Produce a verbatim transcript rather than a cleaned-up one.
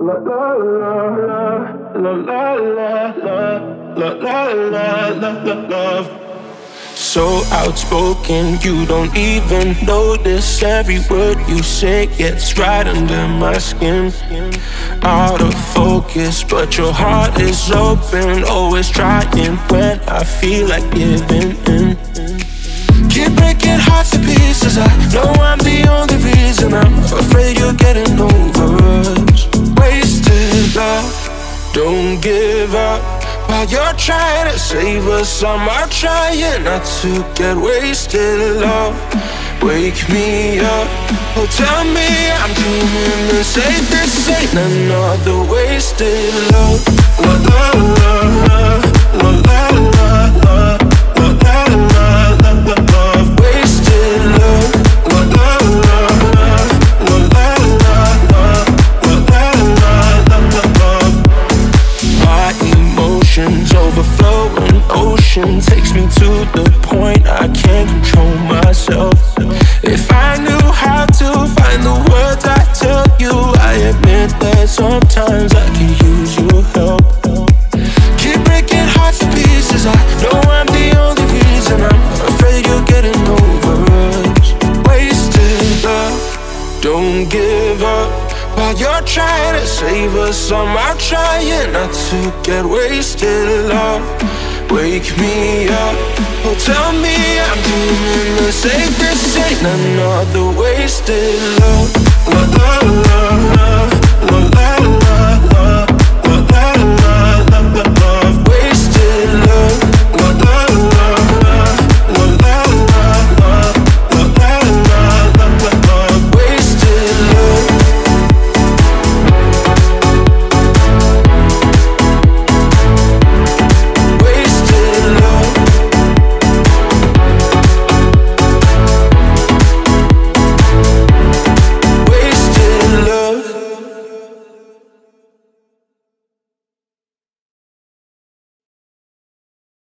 La la la la la la la la la la la love. So outspoken, you don't even notice. Every word you say gets right under my skin. Out of focus, but your heart is open. Always trying when I feel like giving in. Keep breaking hearts to pieces. I know I'm the only reason. I'm afraid you're getting over us. Wasted love, don't give up. While you're trying to save us, I'm out trying not to get wasted love. Wake me up, oh tell me I'm dreaming. This ain't, this ain't another wasted love. La la la la la la la. Overflowing ocean takes me to the point I can't control myself. If I knew how to find the words I tell you, I admit that sometimes I can use your help. Keep breaking hearts to pieces. I know I'm the only reason. I'm afraid you're getting over us. Wasted love, don't give up. While you're trying to save us, I'm out trying not to get wasted love. Wake me up, oh tell me I'm dreaming. This ain't, this ain't another wasted love. La la la la.